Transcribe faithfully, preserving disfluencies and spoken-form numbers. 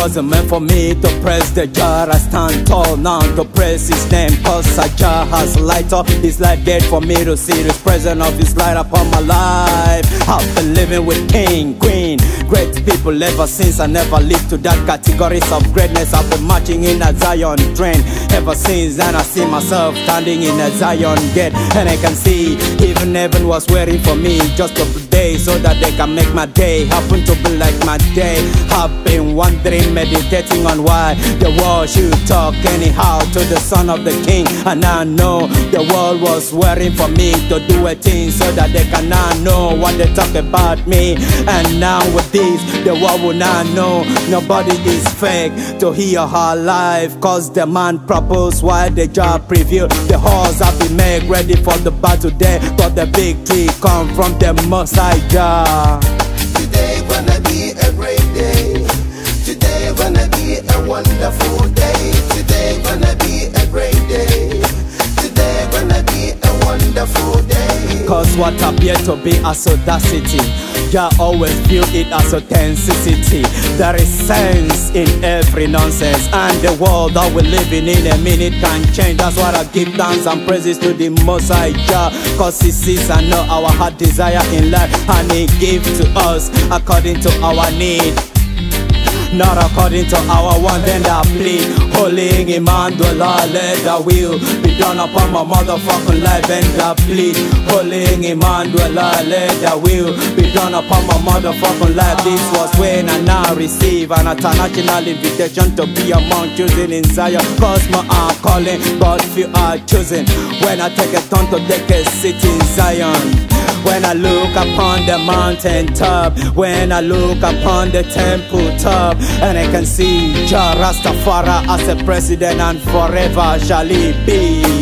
wasn't meant for me to press the jar. I stand tall now to praise his name, cause a jar has light up his life gate for me to see this presence of his light upon my life. I've been living with king, queen, great people ever since. I never lived to that categories of greatness. I've been marching in a Zion train ever since, and I see myself standing in a Zion gate. And I can see even heaven was waiting for me just to day, so that they can make my day happen to be like my day. I've been wondering, meditating on why the world should talk anyhow to the Son of the King. And I know the world was waiting for me to do a thing, so that they can now know what they talk about me. And now with this, the world will now know nobody is fake to hear her life, cause the man propose why the job preview. The horse have been made ready for the battle day, but the victory come from the Most High God. Today gonna be a great day. Today gonna be a wonderful day. Today gonna be a great day. Today gonna be a wonderful day. Cause what appeared to be as audacity, Jah always view it as authenticity. There is sense in every nonsense, and the world that we're living in a minute can change. That's why I give thanks and praises to the Most High Jah, cause he sees and knows our heart desire in life, and he gives to us according to our need, not according to our want. Then I plead, Holy Emmanuel, let thy will be done upon my motherfucking life. And I plead, Holy Emmanuel, let thy will be done upon my motherfucking life. This was when I now receive an international invitation to be among choosing in Zion. Cause my are calling, but few are chosen. When I take a turn to take a seat in Zion, when I look upon the mountain top, when I look upon the temple top, and I can see Jah Rastafari as a president, and forever shall he be.